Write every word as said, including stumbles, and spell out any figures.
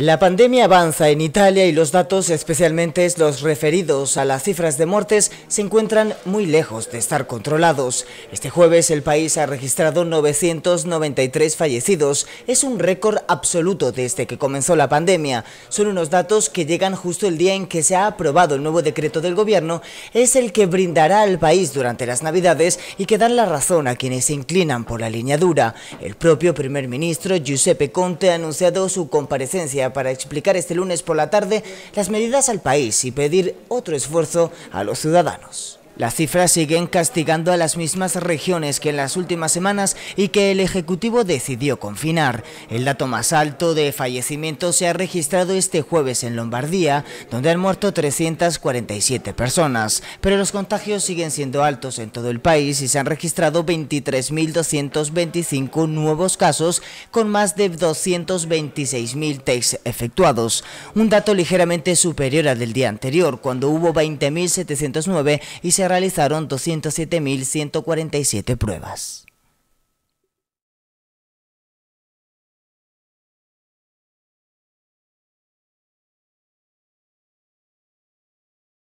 La pandemia avanza en Italia y los datos, especialmente los referidos a las cifras de muertes, se encuentran muy lejos de estar controlados. Este jueves el país ha registrado novecientos noventa y tres fallecidos. Es un récord absoluto desde que comenzó la pandemia. Son unos datos que llegan justo el día en que se ha aprobado el nuevo decreto del gobierno. Es el que brindará al país durante las Navidades y que dan la razón a quienes se inclinan por la línea dura. El propio primer ministro Giuseppe Conte ha anunciado su comparecencia para explicar este lunes por la tarde las medidas al país y pedir otro esfuerzo a los ciudadanos. Las cifras siguen castigando a las mismas regiones que en las últimas semanas y que el Ejecutivo decidió confinar. El dato más alto de fallecimientos se ha registrado este jueves en Lombardía, donde han muerto trescientas cuarenta y siete personas. Pero los contagios siguen siendo altos en todo el país y se han registrado veintitrés mil doscientos veinticinco nuevos casos, con más de doscientos veintiséis mil tests efectuados. Un dato ligeramente superior al del día anterior, cuando hubo veinte mil setecientos nueve y se realizaron doscientas siete mil ciento cuarenta y siete pruebas.